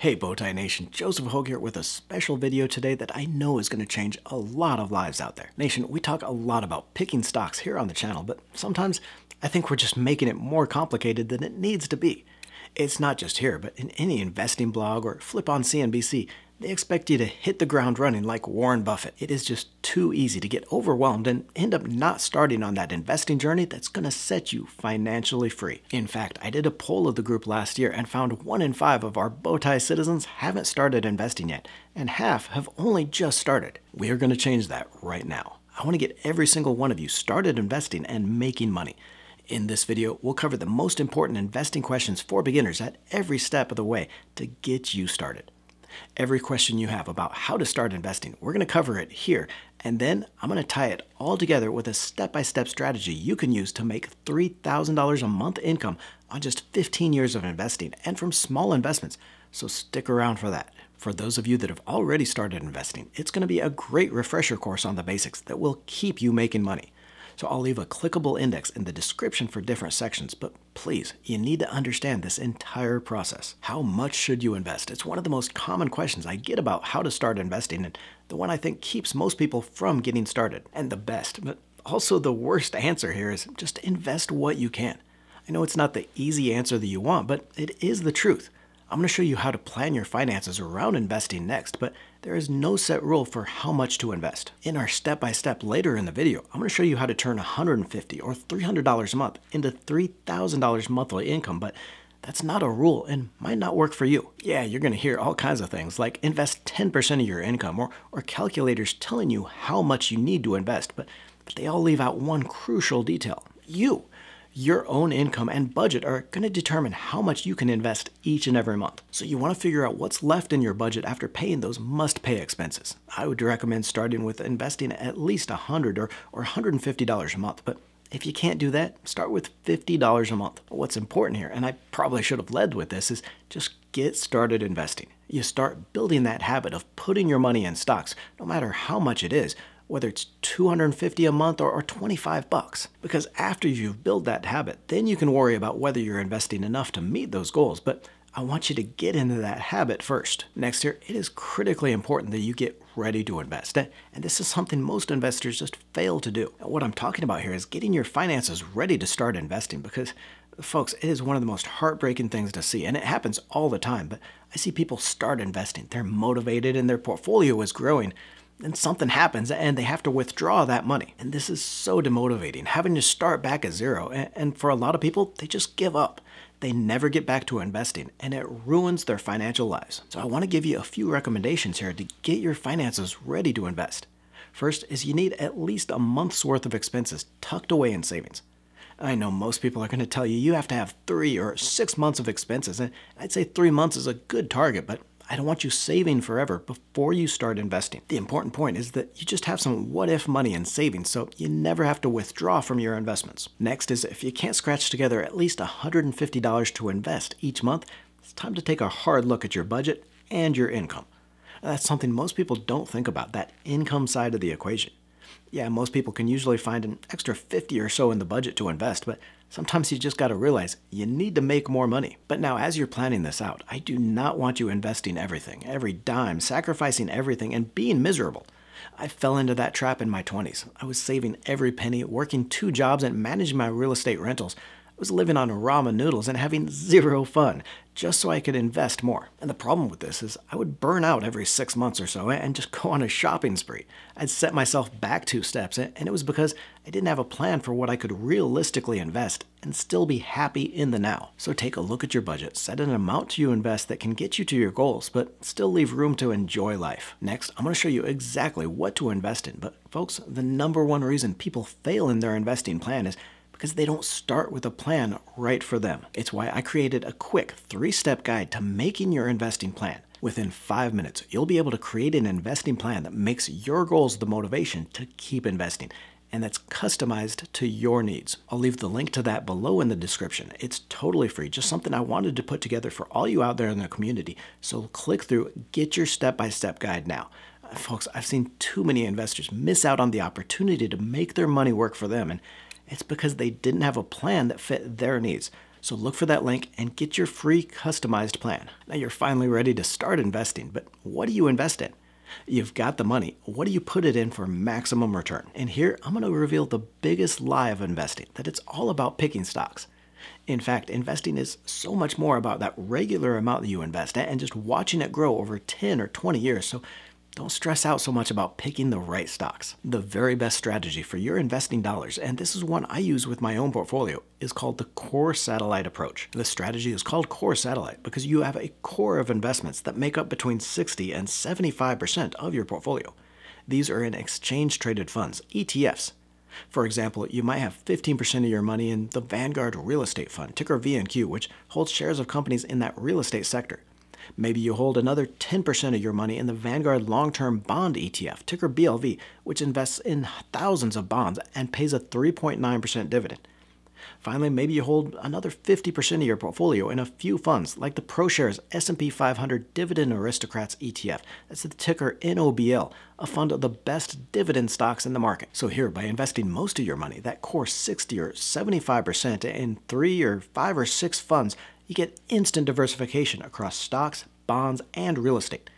Hey Bowtie Nation, Joseph Hogue here with a special video today that I know is going to change a lot of lives out there. Nation, we talk a lot about picking stocks here on the channel, but sometimes I think we're just making it more complicated than it needs to be. It's not just here, but in any investing blog or flip on CNBC, they expect you to hit the ground running like Warren Buffett. It is just too easy to get overwhelmed and end up not starting on that investing journey that's going to set you financially free. In fact, I did a poll of the group last year and found 1 in 5 of our Bowtie citizens haven't started investing yet, and half have only just started. We are going to change that right now. I want to get every single one of you started investing and making money. In this video, we'll cover the most important investing questions for beginners at every step of the way to get you started. Every question you have about how to start investing, we're going to cover it here, and then I'm going to tie it all together with a step-by-step strategy you can use to make $3,000 a month income on just 15 years of investing and from small investments, so stick around for that. For those of you that have already started investing, it's going to be a great refresher course on the basics that will keep you making money. So I'll leave a clickable index in the description for different sections, but please, you need to understand this entire process. How much should you invest? It's one of the most common questions I get about how to start investing, and the one I think keeps most people from getting started. And the best, but also the worst answer here is just invest what you can. I know it's not the easy answer that you want, but it is the truth. I'm going to show you how to plan your finances around investing next, but there is no set rule for how much to invest. In our step-by-step later in the video, I'm going to show you how to turn $150 or $300 a month into $3,000 monthly income, but that's not a rule and might not work for you. Yeah, you're going to hear all kinds of things like invest 10% of your income or calculators telling you how much you need to invest, but they all leave out one crucial detail. You. Your own income and budget are going to determine how much you can invest each and every month. So you want to figure out what's left in your budget after paying those must-pay expenses. I would recommend starting with investing at least $100 or $150 a month, but if you can't do that, start with $50 a month. But what's important here, and I probably should have led with this, is just get started investing. You start building that habit of putting your money in stocks, no matter how much it is, whether it's $250 a month or 25 bucks. Because after you've built that habit, then you can worry about whether you're investing enough to meet those goals, but I want you to get into that habit first. Next here, it is critically important that you get ready to invest, and this is something most investors just fail to do. And what I'm talking about here is getting your finances ready to start investing, because folks, it is one of the most heartbreaking things to see, and it happens all the time, but I see people start investing, they're motivated and their portfolio is growing, then something happens and they have to withdraw that money. And this is so demotivating, having to start back at zero. And for a lot of people, they just give up. They never get back to investing, and it ruins their financial lives. So I want to give you a few recommendations here to get your finances ready to invest. First is you need at least a month's worth of expenses tucked away in savings. I know most people are going to tell you you have to have 3 or 6 months of expenses, and I'd say 3 months is a good target, but I don't want you saving forever before you start investing. The important point is that you just have some what-if money in savings, so you never have to withdraw from your investments. Next is if you can't scratch together at least $150 to invest each month, it's time to take a hard look at your budget and your income. Now, that's something most people don't think about, that income side of the equation. Yeah, most people can usually find an extra $50 or so in the budget to invest, but sometimes you just got to realize you need to make more money. But now, as you're planning this out, I do not want you investing everything, every dime, sacrificing everything, and being miserable. I fell into that trap in my 20s. I was saving every penny, working 2 jobs, and managing my real estate rentals. I was living on ramen noodles and having zero fun, just so I could invest more. And the problem with this is I would burn out every 6 months or so and just go on a shopping spree. I'd set myself back 2 steps, and it was because I didn't have a plan for what I could realistically invest and still be happy in the now. So take a look at your budget, set an amount to invest that can get you to your goals, but still leave room to enjoy life. Next, I'm going to show you exactly what to invest in. But folks, the #1 reason people fail in their investing plan is because they don't start with a plan right for them. It's why I created a quick 3-step guide to making your investing plan. Within 5 minutes, you'll be able to create an investing plan that makes your goals the motivation to keep investing, and that's customized to your needs. I'll leave the link to that below in the description. It's totally free, just something I wanted to put together for all you out there in the community. So click through, get your step-by-step guide now. Folks, I've seen too many investors miss out on the opportunity to make their money work for them, and it's because they didn't have a plan that fit their needs. So look for that link and get your free customized plan. Now you're finally ready to start investing, but what do you invest in? You've got the money. What do you put it in for maximum return? And here I'm going to reveal the biggest lie of investing, that it's all about picking stocks. In fact, investing is so much more about that regular amount that you invest in and just watching it grow over 10 or 20 years. So don't stress out so much about picking the right stocks. The very best strategy for your investing dollars, and this is one I use with my own portfolio, is called the core satellite approach. This strategy is called core satellite because you have a core of investments that make up between 60 and 75% of your portfolio. These are in exchange-traded funds, ETFs. For example, you might have 15% of your money in the Vanguard Real Estate Fund, ticker VNQ, which holds shares of companies in that real estate sector. Maybe you hold another 10% of your money in the Vanguard Long-Term Bond ETF, ticker BLV, which invests in thousands of bonds and pays a 3.9% dividend. Finally, maybe you hold another 50% of your portfolio in a few funds, like the ProShares S&P 500 Dividend Aristocrats ETF. That's the ticker NOBL, a fund of the best dividend stocks in the market. So here, by investing most of your money, that core 60 or 75% in 3 or 5 or 6 funds, you get instant diversification across stocks, bonds, and real estate.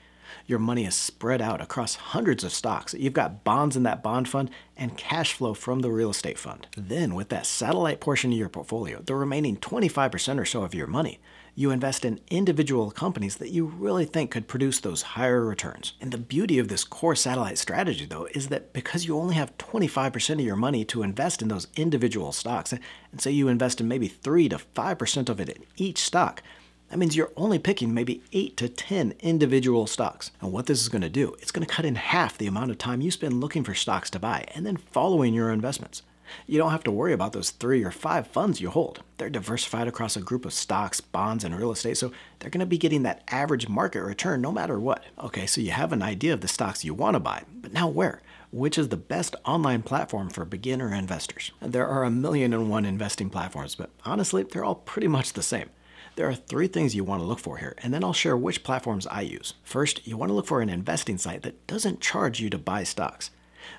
Your money is spread out across hundreds of stocks. You've got bonds in that bond fund and cash flow from the real estate fund. Then with that satellite portion of your portfolio, the remaining 25% or so of your money, you invest in individual companies that you really think could produce those higher returns. And the beauty of this core satellite strategy, though, is that because you only have 25% of your money to invest in those individual stocks, and say you invest in maybe 3 to 5% of it in each stock, that means you're only picking maybe 8 to 10 individual stocks. And what this is going to do, it's going to cut in half the amount of time you spend looking for stocks to buy and then following your investments. You don't have to worry about those 3 or 5 funds you hold. They're diversified across a group of stocks, bonds, and real estate, so they're going to be getting that average market return no matter what. Okay, so you have an idea of the stocks you want to buy, but now where? Which is the best online platform for beginner investors? There are 1,000,001 investing platforms, but honestly, they're all pretty much the same. There are 3 things you want to look for here, and then I'll share which platforms I use. First, you want to look for an investing site that doesn't charge you to buy stocks.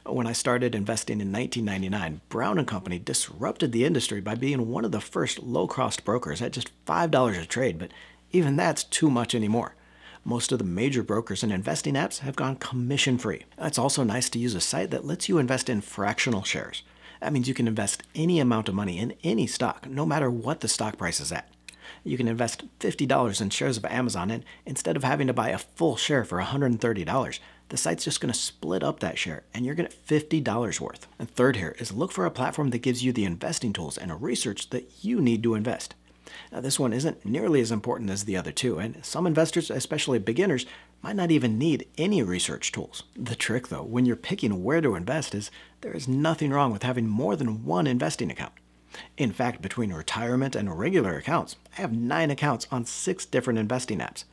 When I started investing in 1999, Brown & Company disrupted the industry by being one of the first low-cost brokers at just $5 a trade, but even that's too much anymore. Most of the major brokers and investing apps have gone commission-free. It's also nice to use a site that lets you invest in fractional shares. That means you can invest any amount of money in any stock, no matter what the stock price is at. You can invest $50 in shares of Amazon, and instead of having to buy a full share for $130, the site's just going to split up that share, and you're going to get $50 worth. And third here is look for a platform that gives you the investing tools and research that you need to invest. Now, this one isn't nearly as important as the other two, and some investors, especially beginners, might not even need any research tools. The trick, though, when you're picking where to invest is there is nothing wrong with having more than one investing account. In fact, between retirement and regular accounts, I have 9 accounts on 6 different investing apps.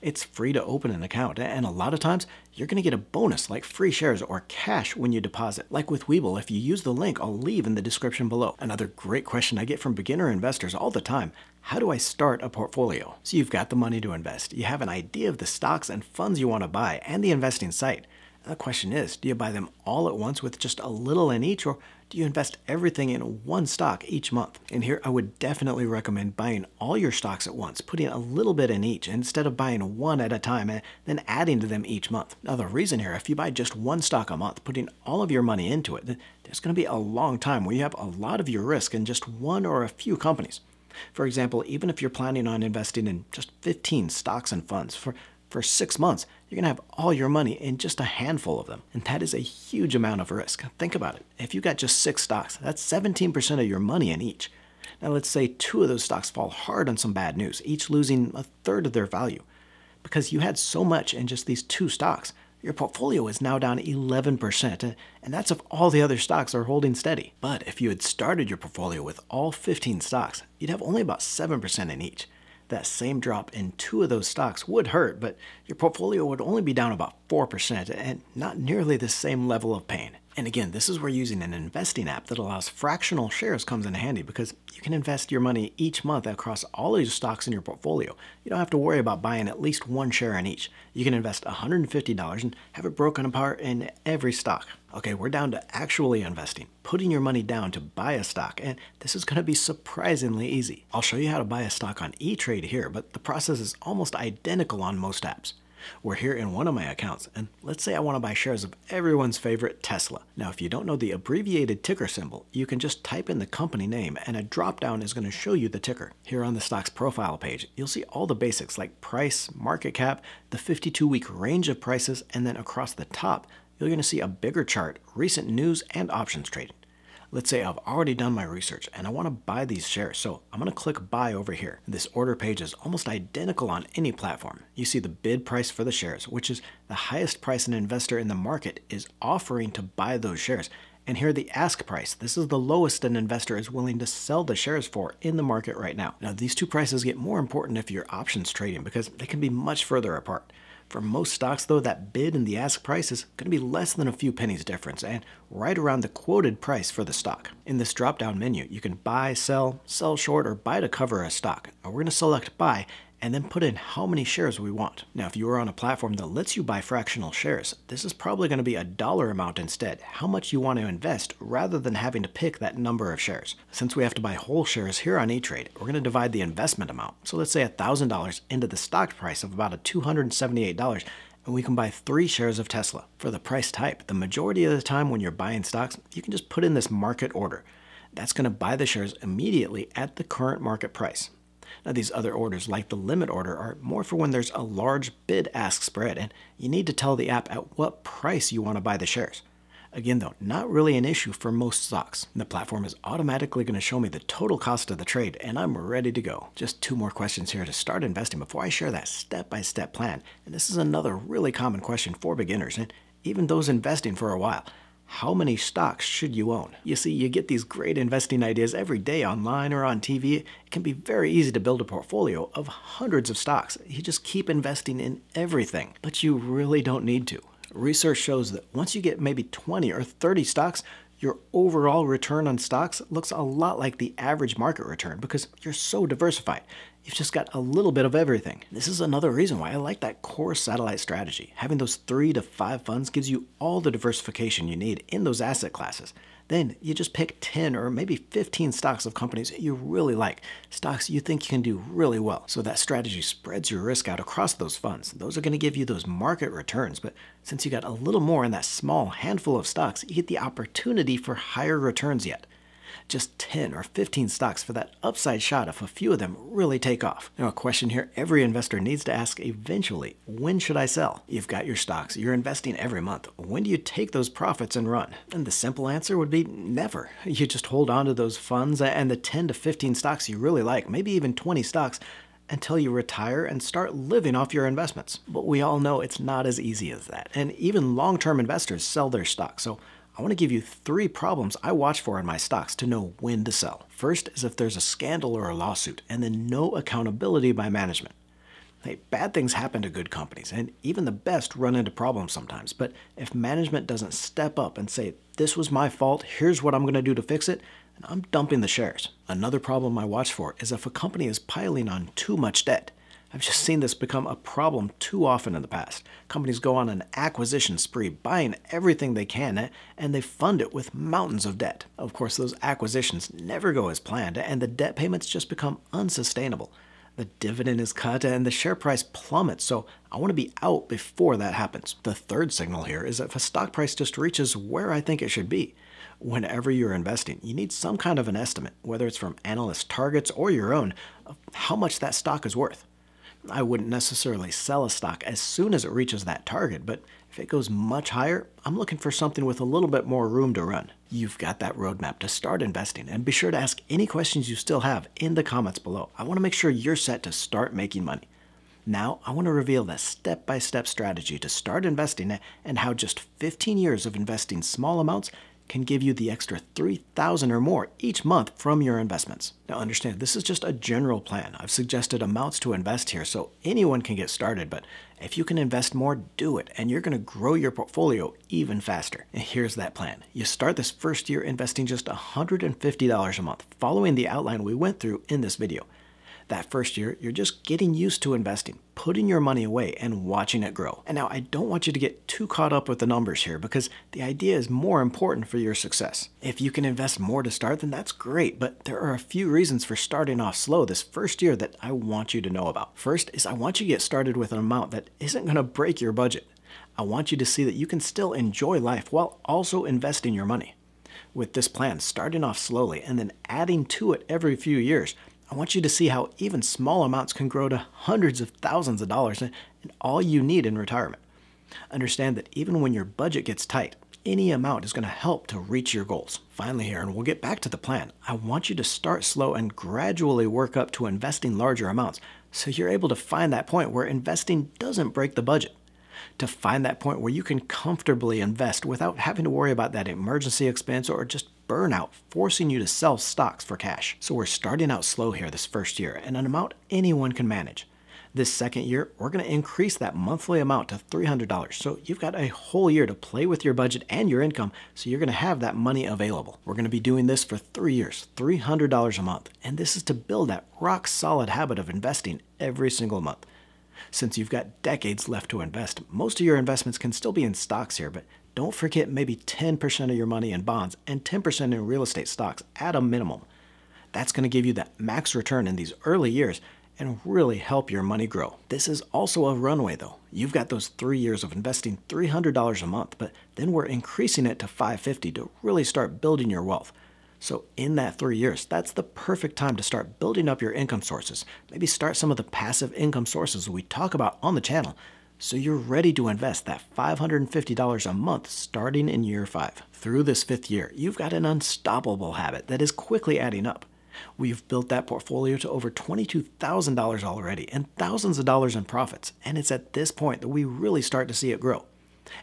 It's free to open an account, and a lot of times, you're going to get a bonus like free shares or cash when you deposit. Like with Webull, if you use the link I'll leave in the description below. Another great question I get from beginner investors all the time, how do I start a portfolio? So you've got the money to invest, you have an idea of the stocks and funds you want to buy, and the investing site. The question is, do you buy them all at once with just a little in each, or do you invest everything in one stock each month? And here I would definitely recommend buying all your stocks at once, putting a little bit in each instead of buying one at a time and then adding to them each month. Now the reason here, if you buy just one stock a month, putting all of your money into it, there's going to be a long time where you have a lot of your risk in just one or a few companies. For example, even if you're planning on investing in just 15 stocks and funds, for 6 months, you're going to have all your money in just a handful of them. And that is a huge amount of risk. Think about it. If you've got just 6 stocks, that's 17% of your money in each. Now let's say 2 of those stocks fall hard on some bad news, each losing a third of their value. Because you had so much in just these 2 stocks, your portfolio is now down 11%, and that's if all the other stocks are holding steady. But if you had started your portfolio with all 15 stocks, you'd have only about 7% in each. That same drop in 2 of those stocks would hurt, but your portfolio would only be down about 4% and not nearly the same level of pain. And again, this is where using an investing app that allows fractional shares comes in handy, because you can invest your money each month across all of your stocks in your portfolio. You don't have to worry about buying at least one share in each. You can invest $150 and have it broken apart in every stock. Okay, we're down to actually investing, putting your money down to buy a stock, and this is going to be surprisingly easy. I'll show you how to buy a stock on E-Trade here, but the process is almost identical on most apps. We're here in one of my accounts, and let's say I want to buy shares of everyone's favorite Tesla. Now, if you don't know the abbreviated ticker symbol, you can just type in the company name and a drop-down is going to show you the ticker. Here on the stock's profile page, you'll see all the basics like price, market cap, the 52-week range of prices, and then across the top, you're going to see a bigger chart, recent news, and options trading. Let's say I've already done my research and I want to buy these shares, so I'm going to click buy over here. This order page is almost identical on any platform. You see the bid price for the shares, which is the highest price an investor in the market is offering to buy those shares. And here the ask price. This is the lowest an investor is willing to sell the shares for in the market right now. Now, these two prices get more important if you're options trading, because they can be much further apart. For most stocks, though, that bid and the ask price is going to be less than a few pennies difference and right around the quoted price for the stock. In this drop-down menu, you can buy, sell short, or buy to cover a stock. Now, we're going to select buy and then put in how many shares we want. Now, if you are on a platform that lets you buy fractional shares, this is probably going to be a dollar amount instead, how much you want to invest, rather than having to pick that number of shares. Since we have to buy whole shares here on E-Trade, we're going to divide the investment amount, so let's say $1,000, into the stock price of about $278, and we can buy 3 shares of Tesla. For the price type, the majority of the time when you're buying stocks, you can just put in this market order. That's going to buy the shares immediately at the current market price. Now, these other orders, like the limit order, are more for when there's a large bid-ask spread and you need to tell the app at what price you want to buy the shares. Again, though, not really an issue for most stocks. The platform is automatically going to show me the total cost of the trade, and I'm ready to go. Just 2 more questions here to start investing before I share that step-by-step plan. And this is another really common question for beginners and even those investing for a while. How many stocks should you own? You see, you get these great investing ideas every day online or on TV. It can be very easy to build a portfolio of hundreds of stocks. You just keep investing in everything, but you really don't need to. Research shows that once you get maybe 20 or 30 stocks, your overall return on stocks looks a lot like the average market return because you're so diversified. You've just got a little bit of everything. This is another reason why I like that core satellite strategy. Having those 3 to 5 funds gives you all the diversification you need in those asset classes. Then you just pick 10 or maybe 15 stocks of companies you really like, stocks you think you can do really well. So that strategy spreads your risk out across those funds. Those are going to give you those market returns, but since you got a little more in that small handful of stocks, you get the opportunity for higher returns yet. Just 10 or 15 stocks for that upside shot if a few of them really take off. Now, a question here every investor needs to ask eventually: when should I sell? You've got your stocks, you're investing every month. When do you take those profits and run? And the simple answer would be never. You just hold on to those funds and the 10 to 15 stocks you really like, maybe even 20 stocks, until you retire and start living off your investments. But we all know it's not as easy as that, and even long-term investors sell their stocks. So I want to give you 3 problems I watch for in my stocks to know when to sell. First is if there's a scandal or a lawsuit, and then no accountability by management. Hey, bad things happen to good companies, and even the best run into problems sometimes. But if management doesn't step up and say, "This was my fault, here's what I'm going to do to fix it," then I'm dumping the shares. Another problem I watch for is if a company is piling on too much debt. I've just seen this become a problem too often in the past. Companies go on an acquisition spree, buying everything they can, and they fund it with mountains of debt. Of course, those acquisitions never go as planned, and the debt payments just become unsustainable. The dividend is cut, and the share price plummets, so I want to be out before that happens. The third signal here is if a stock price just reaches where I think it should be. Whenever you're investing, you need some kind of an estimate, whether it's from analyst targets or your own, of how much that stock is worth. I wouldn't necessarily sell a stock as soon as it reaches that target, but if it goes much higher, I'm looking for something with a little bit more room to run. You've got that roadmap to start investing, and be sure to ask any questions you still have in the comments below. I want to make sure you're set to start making money. Now, I want to reveal the step-by-step strategy to start investing and how just 15 years of investing small amounts can give you the extra $3,000 or more each month from your investments. Now understand, this is just a general plan. I've suggested amounts to invest here, so anyone can get started, but if you can invest more, do it, and you're gonna grow your portfolio even faster. And here's that plan. You start this first year investing just $150 a month, following the outline we went through in this video. That first year, you're just getting used to investing, putting your money away and watching it grow. And now I don't want you to get too caught up with the numbers here because the idea is more important for your success. If you can invest more to start, then that's great, but there are a few reasons for starting off slow this first year that I want you to know about. First is I want you to get started with an amount that isn't gonna break your budget. I want you to see that you can still enjoy life while also investing your money. With this plan, starting off slowly and then adding to it every few years, I want you to see how even small amounts can grow to hundreds of thousands of dollars and all you need in retirement. Understand that even when your budget gets tight, any amount is going to help to reach your goals. Finally here, and we'll get back to the plan, I want you to start slow and gradually work up to investing larger amounts so you're able to find that point where investing doesn't break the budget. To find that point where you can comfortably invest without having to worry about that emergency expense or just burnout forcing you to sell stocks for cash. So we're starting out slow here this first year and an amount anyone can manage. This second year, we're going to increase that monthly amount to $300. So you've got a whole year to play with your budget and your income, so you're going to have that money available. We're going to be doing this for 3 years, $300 a month. And this is to build that rock solid habit of investing every single month. Since you've got decades left to invest, most of your investments can still be in stocks here, but don't forget maybe 10% of your money in bonds and 10% in real estate stocks at a minimum. That's going to give you that max return in these early years and really help your money grow. This is also a runway though. You've got those 3 years of investing $300 a month, but then we're increasing it to $550 to really start building your wealth. So in that 3 years, that's the perfect time to start building up your income sources. Maybe start some of the passive income sources we talk about on the channel, so you're ready to invest that $550 a month starting in year 5. Through this 5th year, you've got an unstoppable habit that is quickly adding up. We've built that portfolio to over $22,000 already and thousands of dollars in profits. And it's at this point that we really start to see it grow.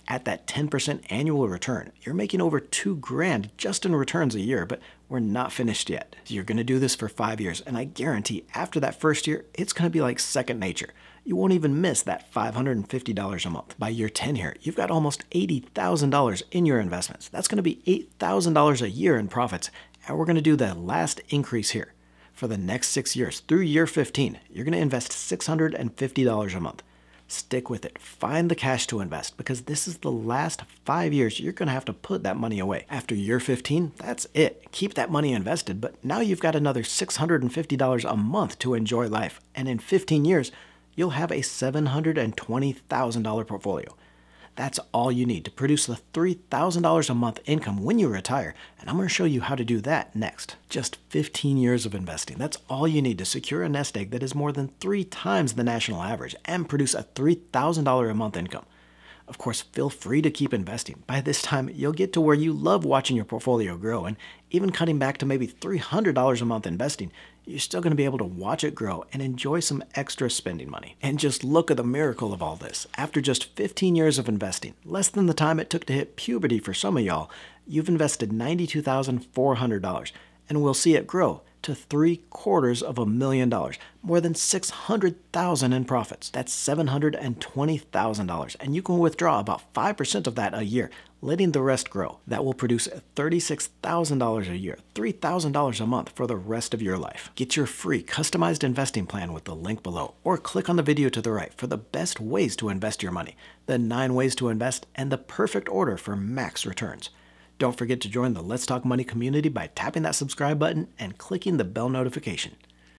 At that 10% annual return, you're making over $2,000 just in returns a year, but we're not finished yet. You're going to do this for 5 years, and I guarantee after that first year, it's going to be like second nature. You won't even miss that $550 a month. By year 10 here, you've got almost $80,000 in your investments. That's going to be $8,000 a year in profits, and we're going to do the last increase here. For the next 6 years, through year 15, you're going to invest $650 a month. Stick with it. Find the cash to invest because this is the last 5 years you're going to have to put that money away. After year 15, that's it. Keep that money invested, but now you've got another $650 a month to enjoy life. And in 15 years, you'll have a $720,000 portfolio. That's all you need to produce the $3,000 a month income when you retire, and I'm going to show you how to do that next. Just 15 years of investing, that's all you need to secure a nest egg that is more than 3 times the national average and produce a $3,000 a month income. Of course, feel free to keep investing. By this time, you'll get to where you love watching your portfolio grow, and even cutting back to maybe $300 a month investing, you're still going to be able to watch it grow and enjoy some extra spending money. And just look at the miracle of all this. After just 15 years of investing, less than the time it took to hit puberty for some of y'all, you've invested $92,400, and we'll see it grow to $750,000, more than $600,000 in profits. That's $720,000, and you can withdraw about 5% of that a year, letting the rest grow. That will produce $36,000 a year, $3,000 a month for the rest of your life. Get your free customized investing plan with the link below, or click on the video to the right for the best ways to invest your money, the 9 ways to invest, and the perfect order for max returns. Don't forget to join the Let's Talk Money community by tapping that subscribe button and clicking the bell notification.